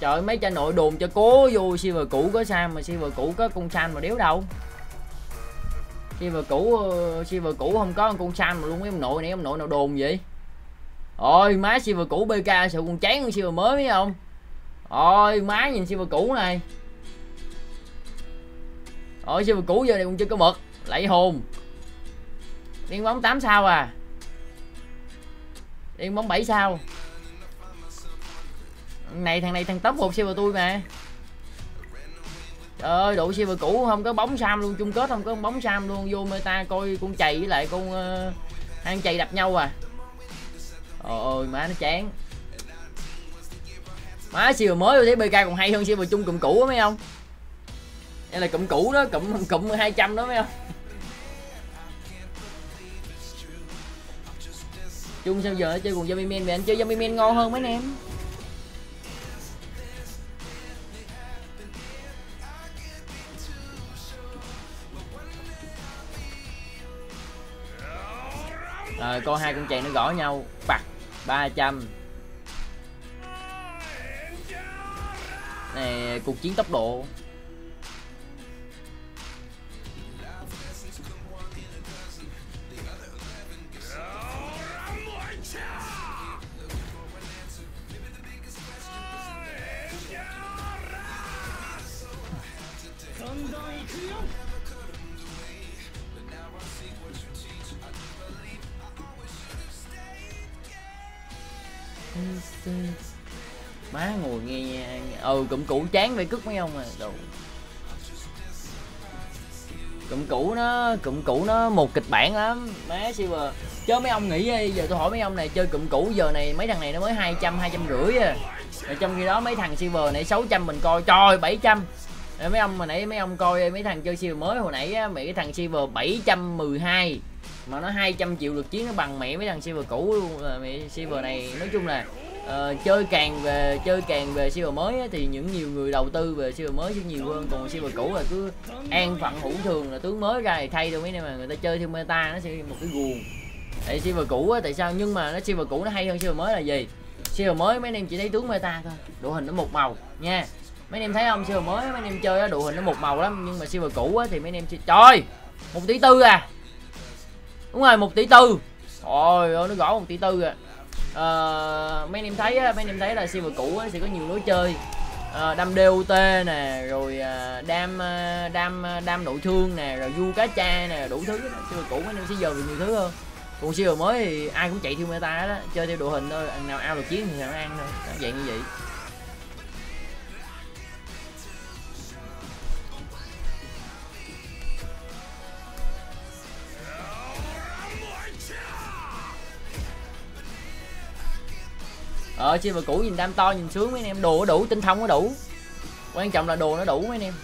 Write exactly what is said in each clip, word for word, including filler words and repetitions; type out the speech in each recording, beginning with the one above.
Trời, mấy cha nội đồn cho cố vô server cũ có sao mà server cũ có con San mà đéo đâu. Server cũ server cũ không có con San mà luôn. Mấy ông nội này ông nội nào đồn vậy? Ôi má, server cũ bê ca sợ con chán con server mới phải không? Ôi má, nhìn server cũ này. Ôi server cũ giờ này cũng chưa có mực, lạy hồn. Điên bóng tám sao à? Điên bóng bảy sao? Này thằng này thằng top một server tôi mà. Trời ơi, đội server cũ không có bóng Sam luôn, chung kết không có bóng Sam luôn, vô meta coi con chày với lại con uh, Hang chày đập nhau à. Trời ơi má, nó chán. Má server mới tôi thấy bê ca còn hay hơn server chung cụm cũ á mấy không? Đây là cụm cũ đó, cụm cụm hai trăm đó mấy không? Chung sao giờ nó chơi cùng Zombie Man vậy, anh chơi Zombie Man ngon hơn mấy anh em. Rồi coi hai con chàng nó gõ nhau bạc ba trăm. Này cuộc chiến tốc độ. Má ngồi nghe ừ cụm cũ chán vậy cứt mấy ông à. Đồ cụm cũ nó cụm cũ nó một kịch bản lắm má server. Chứ mấy ông nghĩ đi, giờ tôi hỏi mấy ông này, chơi cụm cũ giờ này mấy thằng này nó mới hai trăm hai trăm rưỡi à, ở trong khi đó mấy thằng server này sáu trăm mình coi trời bảy trăm. Rồi mấy ông mà nãy mấy ông coi mấy thằng chơi server mới hồi nãy á, mấy thằng server bảy trăm mười hai mà nó hai trăm triệu lượt chiến, nó bằng mẹ mấy thằng server cũ luôn. Là mẹ server này nói chung là uh, chơi càng về chơi càng về server mới á, thì những nhiều người đầu tư về server mới sẽ nhiều hơn, còn server cũ là cứ an phận hữu thường là tướng mới ra thì thay thôi mấy em, mà người ta chơi theo meta nó sẽ một cái guồng. Tại server cũ á, tại sao nhưng mà nó server cũ nó hay hơn server mới là gì? Server mới mấy anh em chỉ thấy tướng meta thôi, đội hình nó một màu nha. Mấy anh em thấy không, server mới mấy anh em chơi á đội hình nó một màu lắm, nhưng mà server cũ á thì mấy anh em chơi trời một tỷ tư à. Đúng rồi, một tỷ tư. Ôi ơi, nó gõ một tỷ tư à. Ờ, mấy anh em thấy á, mấy anh em thấy là server cũ á, sẽ có nhiều lối chơi. À, đam đê ô tê nè, rồi đam đam đam nội thương nè, rồi du cá cha nè, đủ thứ. Server cũ mấy anh em sẽ giờ được nhiều thứ hơn. Còn server mới thì ai cũng chạy theo meta đó, chơi theo đội hình thôi, ăn nào ao được chiến thì nào ăn thôi, nó dạng như vậy. Ờ server cũ nhìn đam to nhìn sướng mấy anh em, đồ nó đủ, tinh thông nó đủ, quan trọng là đồ nó đủ mấy anh em.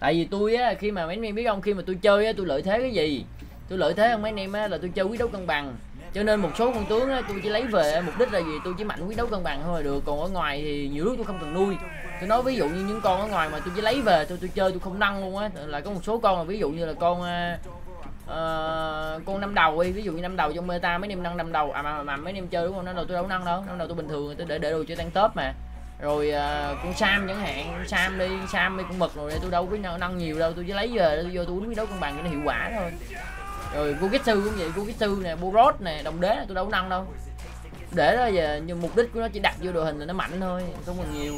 Tại vì tôi á, khi mà mấy anh em biết không, khi mà tôi chơi á, tôi lợi thế cái gì? Tôi lợi thế hơn mấy anh em á là tôi chơi quyết đấu cân bằng, cho nên một số con tướng á, tôi chỉ lấy về mục đích là gì, tôi chỉ mạnh quyết đấu cân bằng thôi là được. Còn ở ngoài thì nhiều lúc tôi không cần nuôi. Tôi nói ví dụ như những con ở ngoài mà tôi chỉ lấy về tôi tôi chơi tôi không nâng luôn á, là có một số con là ví dụ như là con uh, con năm đầu đi, ví dụ như năm đầu trong meta mấy em nâng năm đầu à, mà, mà mấy em chơi đúng không, năm đầu tôi đâu nâng đâu, năm đầu tôi bình thường tôi để để đồ chơi tăng top mà. Rồi uh, con Sam chẳng hạn, con Sam đi Sam đi con mực rồi tôi đâu có nâng nhiều đâu, tôi chỉ lấy về tôi vô tôi uống đấu cân bằng cho nó hiệu quả thôi. Rồi cô Kitsu cũng vậy, cô Kitsu nè, Boros nè, đồng đế tôi đâu có nâng đâu, để đó về nhưng mục đích của nó chỉ đặt vô đội hình là nó mạnh thôi, không còn nhiều.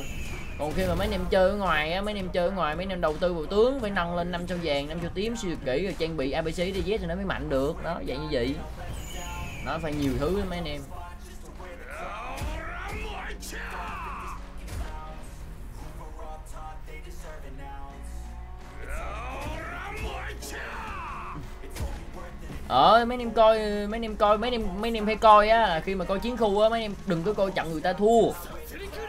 Còn khi mà mấy anh em chơi ở ngoài á, mấy anh em chơi ở ngoài mấy anh em đầu tư vào tướng phải nâng lên năm sao vàng, năm sao tím siêu kỹ rồi trang bị a bê xê đê dét thì nó mới mạnh được đó, dạng như vậy. Nó phải nhiều thứ mấy anh em. Ờ mấy anh em coi mấy anh em coi mấy anh em mấy anh em phải coi á, khi mà coi chiến khu á mấy anh em đừng có coi trận người ta thua.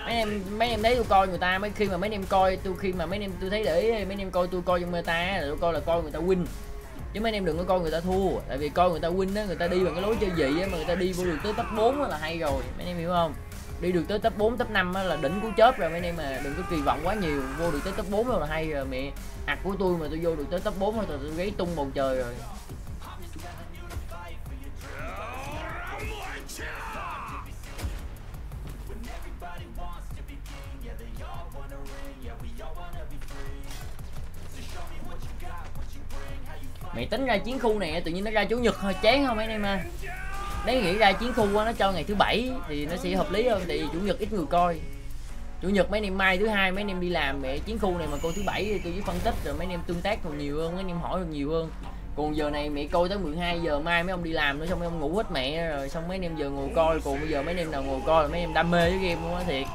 Mấy em mấy em thấy tôi coi người ta mấy khi mà mấy em coi tôi khi mà mấy em tôi thấy để ý, mấy em coi tôi coi trong meta là tôi coi là coi người ta win, chứ mấy em đừng có coi người ta thua. Tại vì coi người ta win á, người ta đi bằng cái lối chơi dị á, mà người ta đi vô được tới top bốn là hay rồi, mấy em hiểu không? đi được tới top bốn, top năm là đỉnh của chớp rồi mấy anh em, mà đừng có kỳ vọng quá nhiều. Vô được tới top bốn rồi là hay rồi. Mẹ ạt của tôi mà tôi vô được tới top bốn thôi tôi gáy tung bầu trời rồi. Mày tính ra chiến khu này tự nhiên nó ra chủ nhật hơi chán không mấy anh em à? Đấy, nghĩ ra chiến khu nó cho ngày thứ bảy thì nó sẽ hợp lý hơn, tại vì chủ nhật ít người coi. Chủ nhật mấy anh em mai thứ hai mấy anh em đi làm, mẹ chiến khu này mà coi thứ bảy thì tôi với phân tích rồi mấy anh em tương tác còn nhiều hơn, mấy anh em hỏi còn nhiều hơn. Còn giờ này mẹ coi tới mười hai giờ mai mấy ông đi làm nữa, xong mấy ông ngủ hết mẹ rồi, xong mấy anh em giờ ngồi coi. Còn bây giờ mấy anh em nào ngồi coi là mấy anh em đam mê với game luôn á thiệt.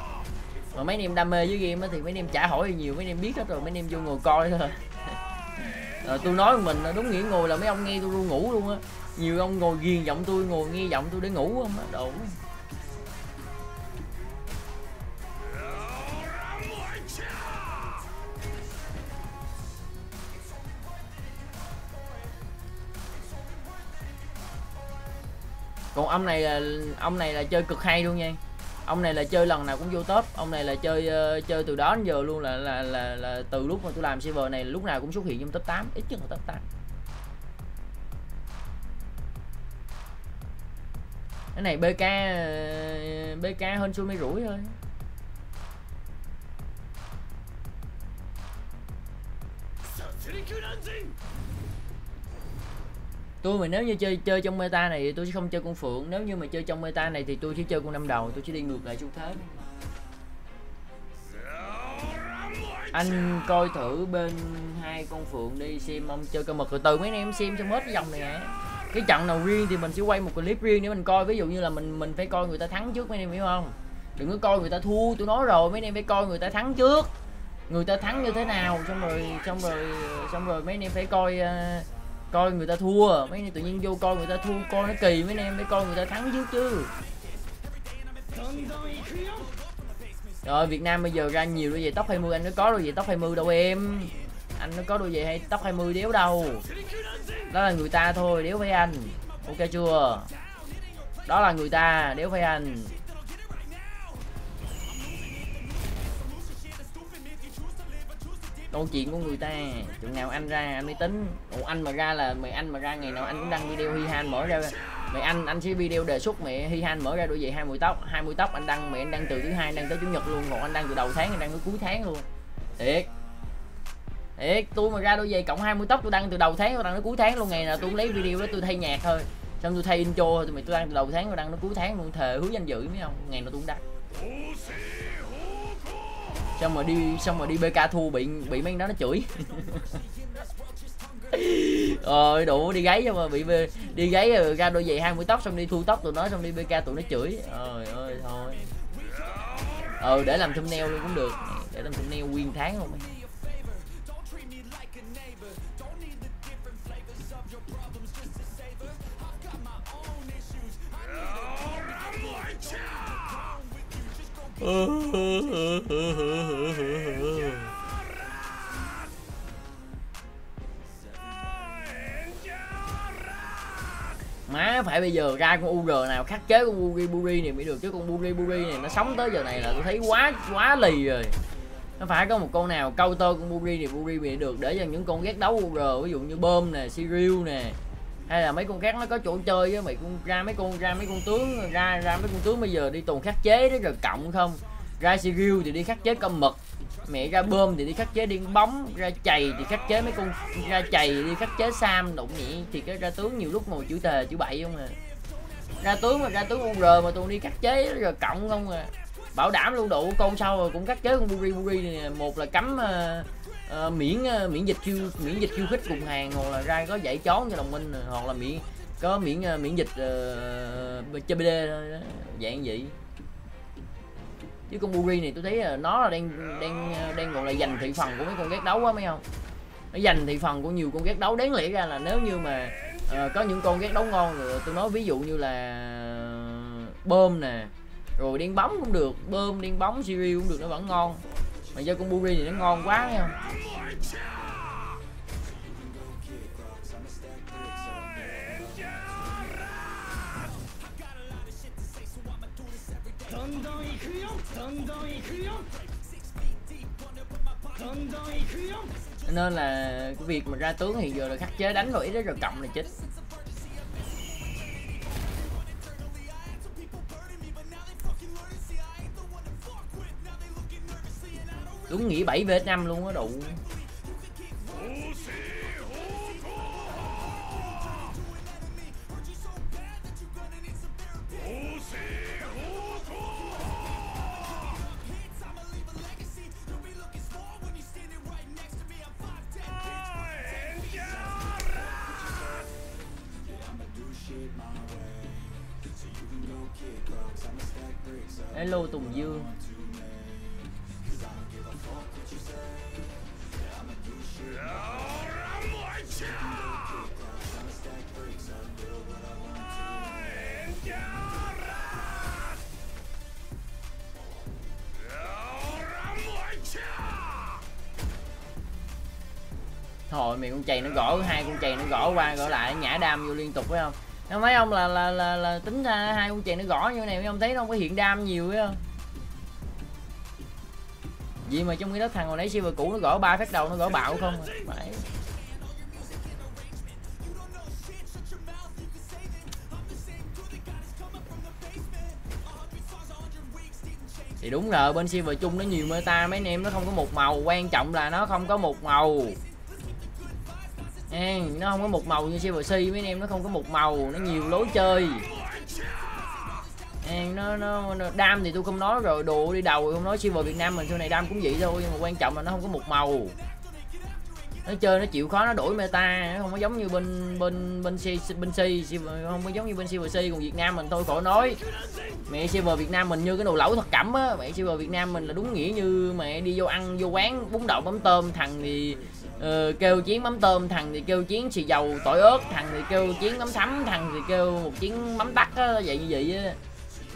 Mà mấy anh em đam mê với game thì mấy anh em chả hỏi nhiều, mấy anh em biết hết rồi, mấy anh em vô ngồi coi thôi. À, tôi nói mình đúng nghĩa ngồi là mấy ông nghe tôi luôn ngủ luôn á. Nhiều ông ngồi ghiền giọng tôi, ngồi nghe giọng tôi để ngủ không á, đủ. Còn ông này là ông này là chơi cực hay luôn nha. Ông này là chơi lần nào cũng vô top. Ông này là chơi uh, chơi từ đó đến giờ luôn, là là là, là từ lúc mà tôi làm server này lúc nào cũng xuất hiện trong top tám, ít nhất là top tám. Cái này bê ca uh, bê ca hơn xui mấy rủi thôi. Tôi mà nếu như chơi chơi trong meta này thì tôi sẽ không chơi con phượng. Nếu như mà chơi trong meta này thì tôi chỉ chơi con năm đầu, tôi chỉ đi ngược lại xu thế. Anh coi thử bên hai con phượng đi, xem ông chơi cơ mật rồi từ mấy anh em xem cho hết cái dòng này hả. Cái trận nào riêng thì mình sẽ quay một clip riêng để mình coi, ví dụ như là mình mình phải coi người ta thắng trước mấy anh em hiểu không? Đừng có coi người ta thua, tôi nói rồi mấy anh em phải coi người ta thắng trước. Người ta thắng như thế nào xong rồi xong rồi xong rồi mấy anh em phải coi uh, coi người ta thua, mấy anh tự nhiên vô coi người ta thua coi nó kỳ, mấy anh em mới coi người ta thắng chứ chứ. Rồi Việt Nam bây giờ ra nhiều đôi giày tóc hai mươi, anh nó có đôi giày tóc hai mươi đâu em. Anh nó có đôi giày hay tóc hai mươi đéo đâu. Đó là người ta thôi, đéo phải anh. Ok chưa? Đó là người ta, đéo phải anh. Câu chuyện của người ta, chừng nào anh ra anh mới tính. Ủa anh mà ra là mày anh mà ra ngày nào anh cũng đăng video Hi Han mở ra. Mày anh anh sẽ video đề xuất mẹ Hi Han mở ra đôi giày hai mươi tóc, hai mươi tóc anh đăng mẹ anh đăng từ thứ hai đăng tới chủ nhật luôn, còn anh đăng từ đầu tháng anh đăng tới cuối tháng luôn. Thiệt. Thiệt, tôi mà ra đôi giày cộng hai mươi tóc tôi đăng từ đầu tháng tôi đăng tới cuối tháng luôn, ngày nào tôi cũng lấy video đó tôi thay nhạc thôi. Xong tôi thay intro thôi, mày tôi đăng từ đầu tháng tôi đăng tới cuối tháng luôn, thề hứa danh dự mấy ông, ngày nào tôi cũng đăng. Xong rồi đi xong rồi đi bê ca thua bị bị mấy đó nó chửi. Rồi đủ đi gáy xong mà bị đi gáy rồi ra đôi giày hai mươi tóc xong đi thu tóc tụi nó xong đi bê ca tụi nó chửi. Trời ơi thôi. Ờ để làm thumbnail luôn cũng được, để làm thumbnail nguyên tháng luôn. Má phải bây giờ ra con u rờ nào khắc chế con Buriburi này mới được, chứ con Buriburi này nó sống tới giờ này là tôi thấy quá quá lì rồi. Nó phải có một con nào câu tơ con Buri này Buriburi này được, để cho những con ghét đấu u rờ ví dụ như bơm nè, Siriu nè, hay là mấy con khác nó có chỗ chơi với mày. Con ra mấy con ra mấy con tướng ra ra mấy con tướng bây giờ đi tuần khắc chế đấy rồi cộng không. Ra Siriu thì đi khắc chế con mực, mẹ ra bơm thì đi khắc chế điên bóng, ra chày thì khắc chế mấy con ra chày đi khắc chế Sam đụng nhỉ. Thì cái ra tướng nhiều lúc ngồi chữ tề chữ bậy không à, ra tướng mà ra tướng u rờ mà tụi đi khắc chế rồi cộng không à, bảo đảm luôn đủ con sau rồi cũng khắc chế con Buri Buri này. Một là cấm uh, Uh, miễn uh, miễn dịch khiêu miễn dịch khiêu khích cùng hàng, hoặc là ra có dạy chón cho đồng minh, hoặc là miễn có miễn uh, miễn dịch uh, chê bê đê thôi, dạng vậy. Chứ con Buri này tôi thấy uh, nó là đang đang đang gọi là giành thị phần của mấy con ghét đấu quá mấy không, nó giành thị phần của nhiều con ghét đấu. Đáng lẽ ra là nếu như mà uh, có những con ghét đấu ngon rồi, tôi nói ví dụ như là bơm nè, rồi đen bóng cũng được, bơm đen bóng Siriu cũng được, nó vẫn ngon. Mà do con Buri thì nó ngon quá thấy không? Nên là cái việc mà ra tướng thì vừa là khắc chế đánh rồi, ít rồi cộng là chết. Đúng nghĩ bảy vs năm luôn á đủ. Hello Tùng Dương. Thôi mày con chày nó gõ, hai con chày nó gõ qua gõ lại nhả đam vô liên tục phải không? Em thấy không là là là, là tính ra hai con chày nó gõ như này, mấy ông thấy nó không có hiện đam nhiều phải không? Vậy mà trong cái đó thằng hồi nãy server cũ nó gõ ba phát đầu nó gõ bạo không à? Phải. Thì đúng rồi, bên server chung nó nhiều meta, mấy anh em nó không có một màu, quan trọng là nó không có một màu. À, nó không có một màu như server C, mấy anh em nó không có một màu, nó nhiều lối chơi. À, nó, nó, nó đam thì tôi không nói rồi, đồ đi đầu không nói, server Việt Nam mình sau này đam cũng vậy thôi, nhưng mà quan trọng là nó không có một màu. Nó chơi nó chịu khó, nó đổi meta, nó không có giống như bên bên bên C, bên C, không có giống như bên server C, còn Việt Nam mình thôi khỏi nói. Mẹ server Việt Nam mình như cái đồ lẩu thật cẩm á, mẹ server Việt Nam mình là đúng nghĩa như mẹ đi vô ăn vô quán bún đậu mắm tôm, thằng thì Ờ, kêu chiến mắm tôm, thằng thì kêu chiến xì dầu tỏi ớt, thằng thì kêu chiến mắm thấm, thằng thì kêu một chiến mắm tắt á, vậy như vậy á.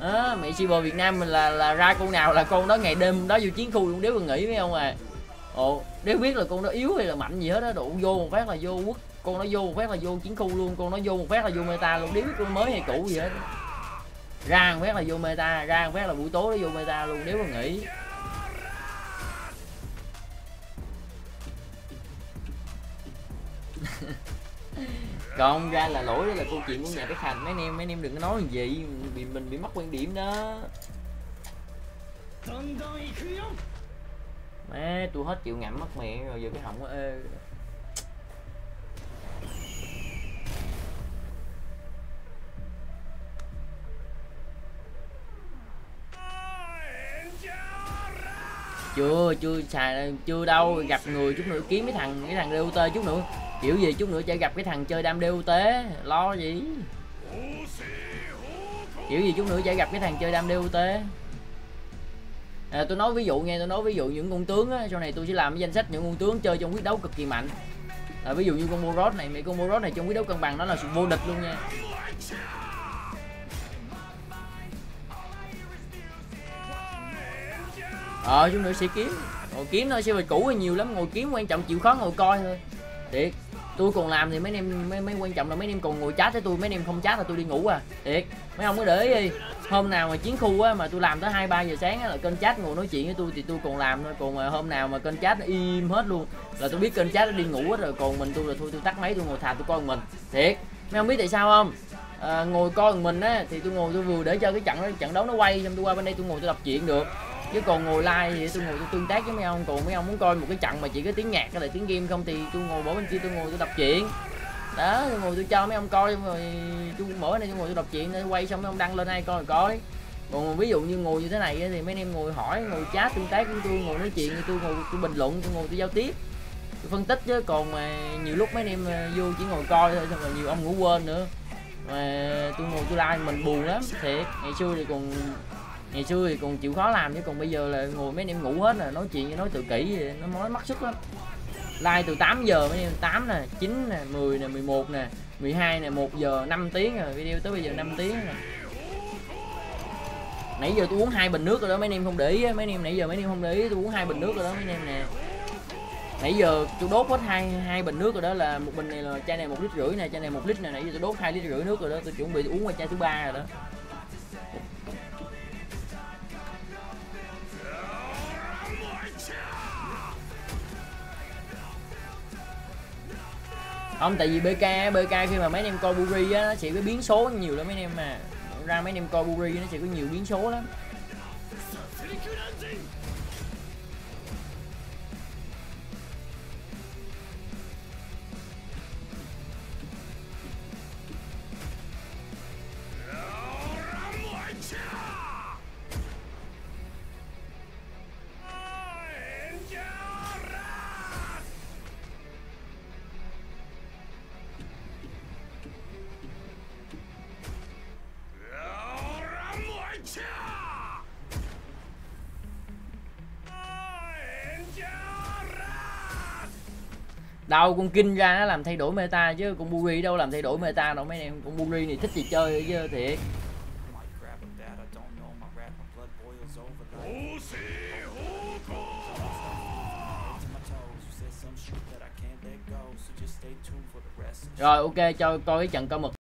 Đó, mẹ server Việt Nam mình là là ra con nào là con đó ngày đêm đó vô chiến khu luôn đéo còn nghĩ phải không à. Ồ, đéo biết là con nó yếu hay là mạnh gì hết á, độ vô một phát là vô quất, con nó vô một phát là vô chiến khu luôn, con nó vô một phát là vô meta luôn, đéo biết con mới hay cũ gì hết. Ra một phát là vô meta, ra một phát là buổi tối nó vô meta luôn, đéo còn nghĩ. Còn ra là lỗi đó là câu chuyện của nhà Đức Hành, mấy anh em mấy anh em đừng có nói gì, bị mình bị mất quan điểm đó. Má tôi hết chịu ngậm mất mẹ rồi, giờ cái họng quá ê. Chưa chưa xài chưa đâu, gặp người chút nữa kiếm cái thằng cái thằng đê u tê chút nữa. Kiểu gì chút nữa sẽ gặp cái thằng chơi đam đê u tê, lo gì. Kiểu gì chút nữa sẽ gặp cái thằng chơi đam đê u tê. À, tôi nói ví dụ nghe, tôi nói ví dụ những con tướng á, sau này tôi sẽ làm cái danh sách những con tướng chơi trong quyết đấu cực kỳ mạnh. À, ví dụ như con Boros này, mấy con Boros này trong quyết đấu cân bằng nó là sự vô địch luôn nha. Ờ, chút nữa sẽ kiếm, ngồi kiếm thôi, server cũ nhiều lắm, ngồi kiếm quan trọng chịu khó ngồi coi thôi. Thiệt, tôi còn làm thì mấy em mấy, mấy quan trọng là mấy em còn ngồi chat với tôi, mấy em không chat là tôi đi ngủ à. Thiệt, mấy ông có để ý đi. Hôm nào mà chiến khu á mà tôi làm tới hai ba giờ sáng á, là kênh chat ngồi nói chuyện với tôi thì tôi còn làm thôi, còn mà hôm nào mà kênh chat nó im hết luôn là tôi biết kênh chat nó đi ngủ hết rồi, còn mình tôi là thôi tôi tắt máy tôi ngồi thà tôi coi mình. Thiệt, mấy ông biết tại sao không? À, ngồi coi mình á thì tôi ngồi tôi vừa để cho cái trận đó, trận đấu nó quay xong tôi qua bên đây tôi ngồi tôi đọc chuyện được. Chứ còn ngồi live thì tôi ngồi tôi tương tác với mấy ông, còn mấy ông muốn coi một cái trận mà chỉ có tiếng nhạc hay là tiếng game không thì tôi ngồi bỏ bên kia tôi ngồi tôi đọc chuyện đó, tôi ngồi tôi cho mấy ông coi rồi tôi mở này tôi ngồi tôi đọc chuyện để quay xong mấy ông đăng lên ai coi rồi coi. Còn ví dụ như ngồi như thế này thì mấy anh em ngồi hỏi ngồi chat tương tác với tôi, ngồi nói chuyện tôi ngồi tôi bình luận tôi ngồi tôi giao tiếp tôi phân tích, chứ còn mà nhiều lúc mấy anh em vô chỉ ngồi coi thôi, xong rồi nhiều ông ngủ quên nữa mà tôi ngồi tôi like mình buồn lắm. Thiệt, ngày xưa thì còn ngày xưa thì còn chịu khó làm, chứ còn bây giờ là ngồi mấy anh em ngủ hết rồi, nói chuyện với nói từ kỹ vậy, nó nói mất sức lắm. Like từ tám giờ mấy em, tám nè, chín nè, mười nè, mười một nè, mười hai nè, một giờ, năm tiếng rồi, video tới bây giờ năm tiếng rồi. Nãy giờ tôi uống hai bình nước rồi đó mấy anh em không để ý, mấy anh em nãy giờ mấy anh em không để ý, tôi uống hai bình nước rồi đó mấy anh em nè. Nãy giờ tôi đốt hết hai hai bình nước rồi đó, là một bình này là chai này một lít rưỡi nè, chai này một lít nè, nãy giờ tôi đốt hai lít rưỡi nước rồi đó, tôi chuẩn bị tôi uống qua chai thứ ba rồi đó. Không, tại vì bê ca bê ca khi mà mấy anh em coi Buri á, nó sẽ có biến số nhiều lắm mấy anh em mà. Ra mấy anh em coi Buri nó sẽ có nhiều biến số lắm. Đâu con King ra nó làm thay đổi meta chứ con Buri đâu làm thay đổi meta đâu mấy em. Con Buri này thích gì chơi chứ thiệt. Rồi ok, cho coi cái trận câu mực.